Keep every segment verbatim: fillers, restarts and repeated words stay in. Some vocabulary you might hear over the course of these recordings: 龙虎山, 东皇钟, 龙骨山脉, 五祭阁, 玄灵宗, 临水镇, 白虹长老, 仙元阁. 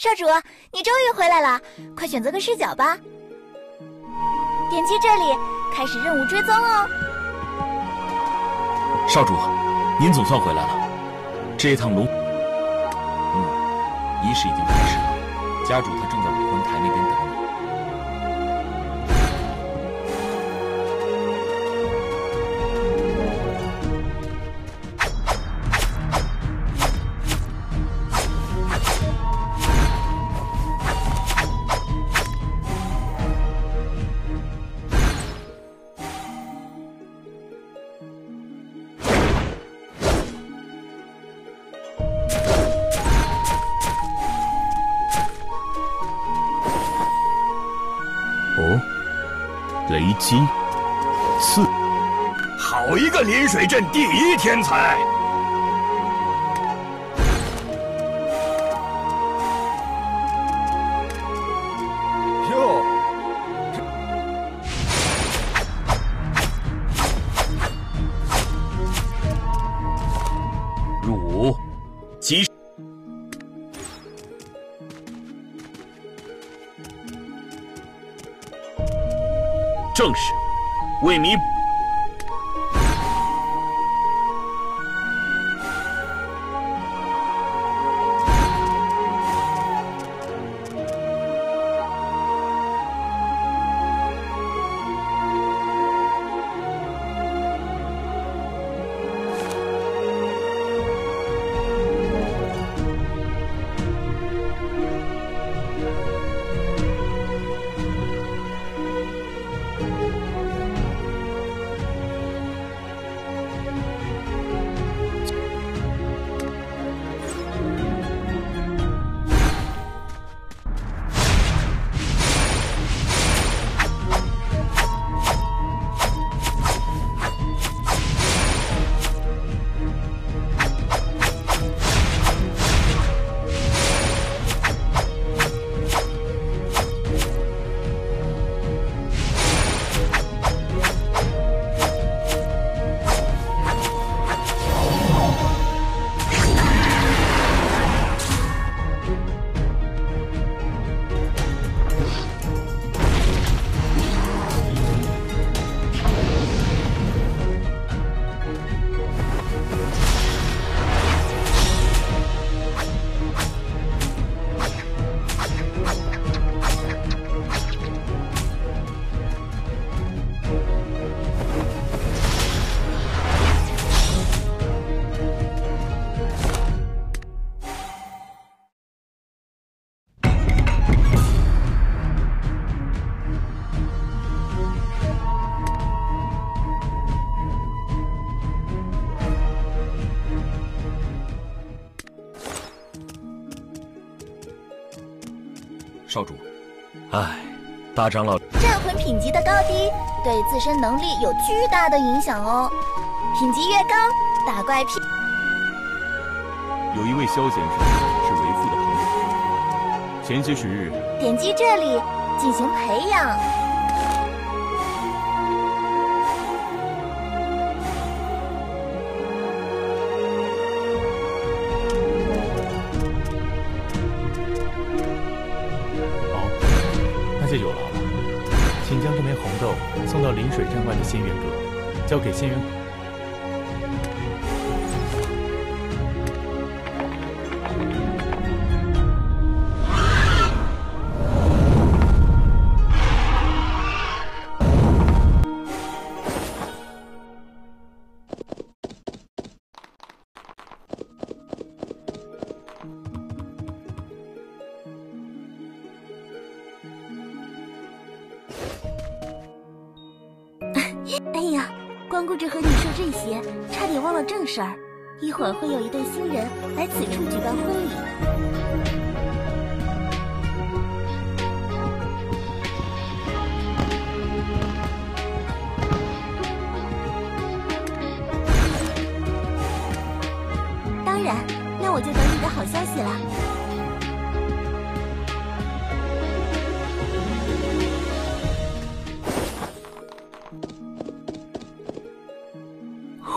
少主，你终于回来了，快选择个视角吧。点击这里，开始任务追踪哦。少主，您总算回来了。这一趟龙，嗯，仪式已经开始了，家主他正在委婚台那边等你。 七次，好一个临水镇第一天才！哟，汝即是。 正是，为弥补。少主，唉，大长老战魂品级的高低对自身能力有巨大的影响哦。品级越高，打怪品。有一位萧先生是为父的朋友，前些时日点击这里进行培养。水战外的仙元阁，交给仙元阁。 哎呀，光顾着和你说这些，差点忘了正事儿。一会儿会有一对新人来此处举办婚礼。当然，那我就等你的好消息了。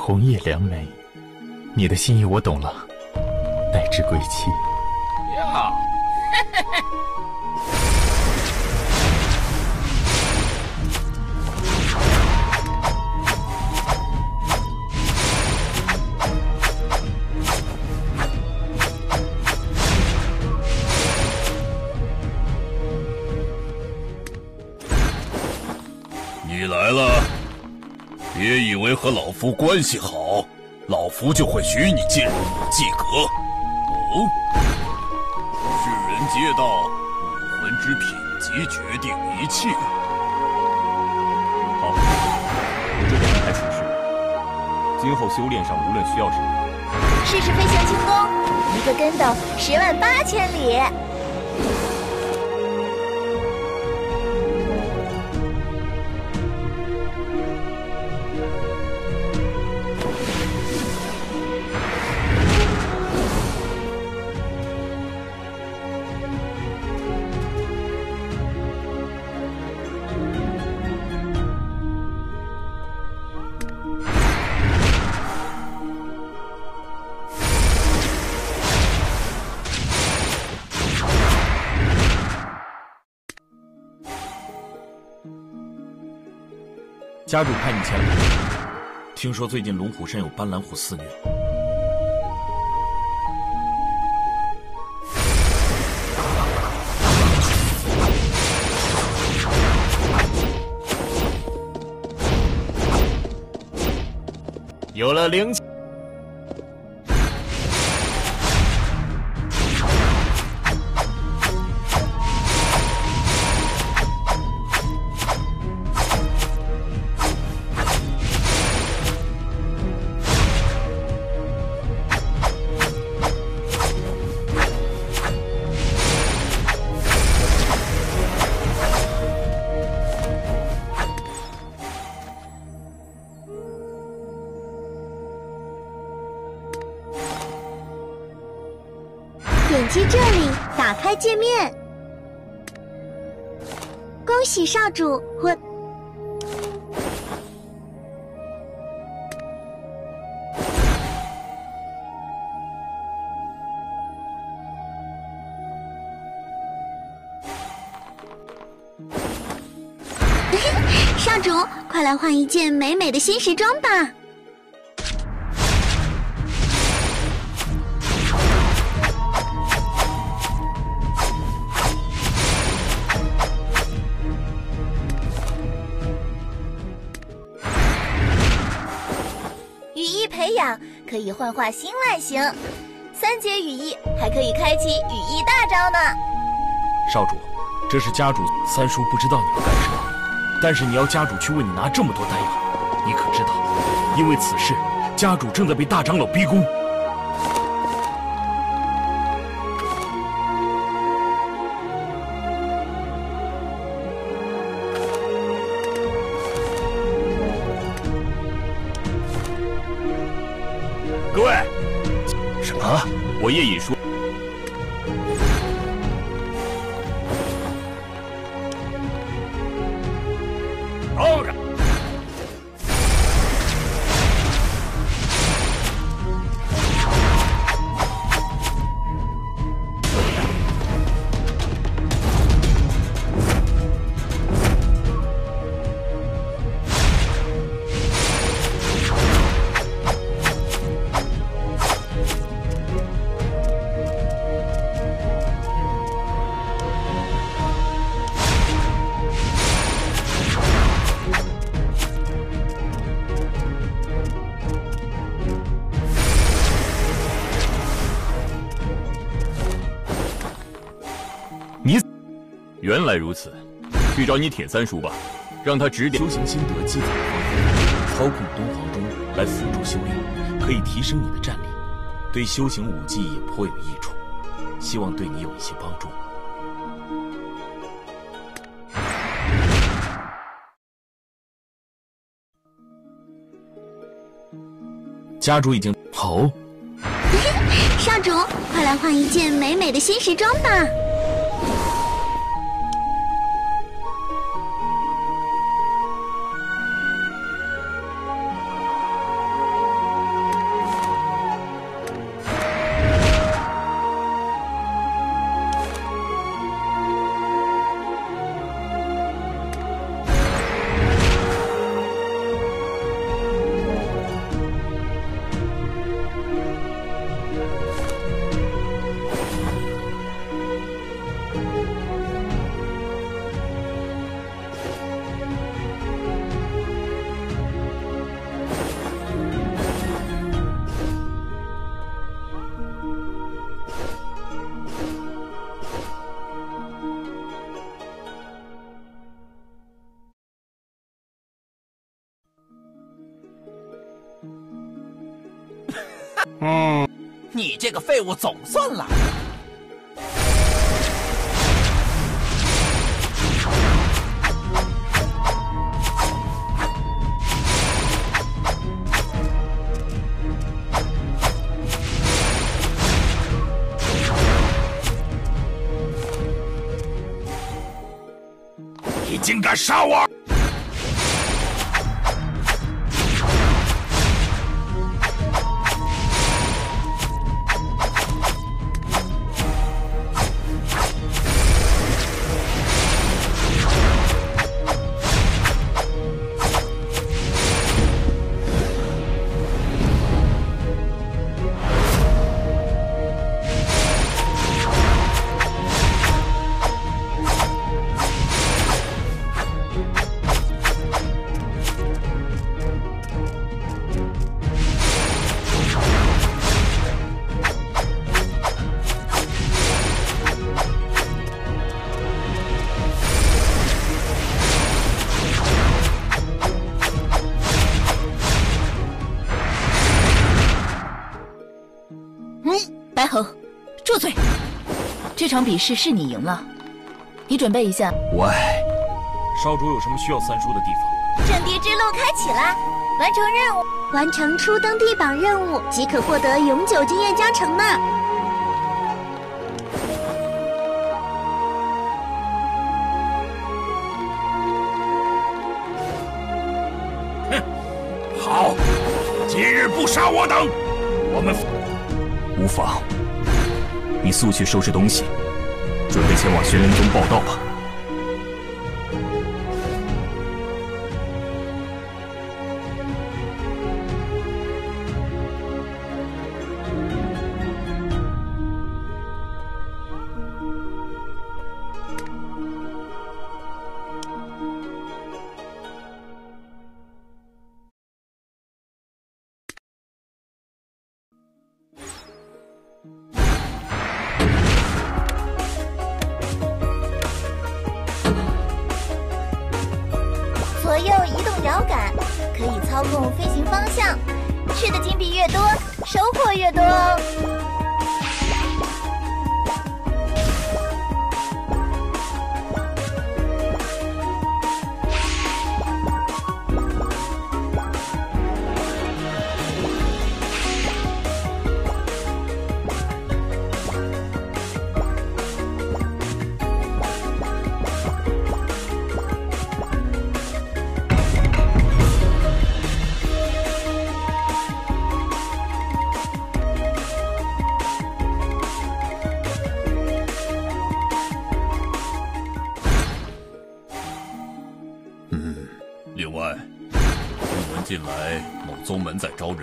红叶良媒，你的心意我懂了，待至归期。呀，你来了。 别以为和老夫关系好，老夫就会许你进入五祭阁。哦，世人皆道武魂之品级决定一切。好，我这就安排处事，今后修炼上无论需要什么，试试飞翔轻功，一个跟斗十万八千里。 家主派你前来，听说最近龙虎山有斑斓虎肆虐。有了灵气。 点击这里，打开界面。恭喜少主获。少主，快来换一件美美的新时装吧！ 培养可以幻化新外形，三节羽翼还可以开启羽翼大招呢。少主，这是家主三叔不知道你们干什么，但是你要家主去为你拿这么多丹药，你可知道？因为此事，家主正在被大长老逼宫。各位，什么？我叶隐说，当然。原来如此，去找你铁三叔吧，让他指点。修行心得积攒的方法，操控东皇钟来辅助修炼，可以提升你的战力，对修行武技也颇有益处，希望对你有一些帮助。 家主已经好，少主，快来换一件美美的新时装吧！嗯，你这个废物总算来了。你竟敢杀我！ 这场比试是你赢了，你准备一下。喂，少主有什么需要三叔的地方？正敌之路开启了，完成任务，完成初登地榜任务即可获得永久经验加成呢。哼，好，今日不杀我等，我们无妨。 你速去收拾东西，准备前往玄灵宗报道吧。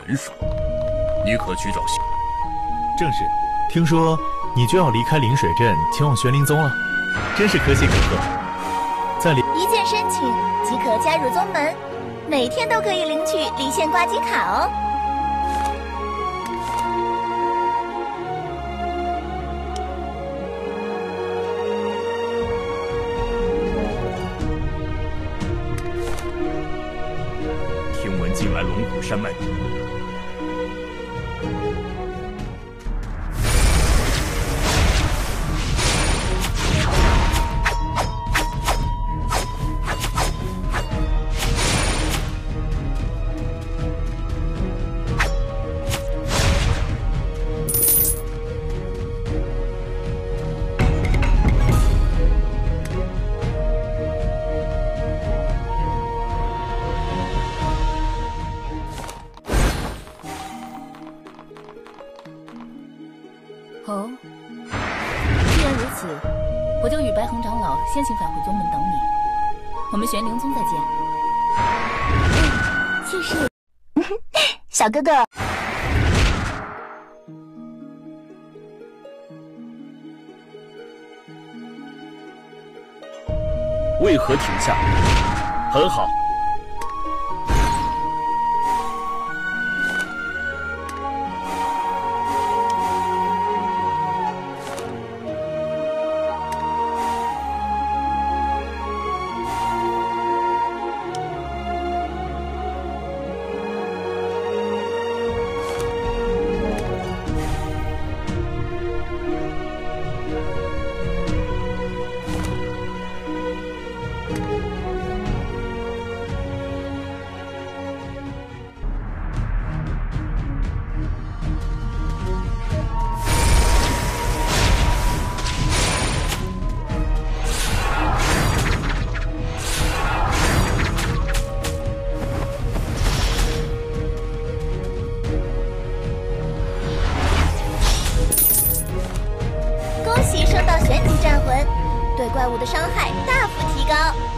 人手，你可去找些。正是，听说你就要离开灵水镇，前往玄灵宗了，真是可喜可贺。在里一键申请即可加入宗门，每天都可以领取离线挂机卡哦。龙骨山脉中。 哦，既然如此，我就与白虹长老先行返回宗门等你。我们玄灵宗再见。嗯，谢谢，小哥哥。 为何停下？很好。恭喜升到玄级战魂，对怪物的伤害大幅提高。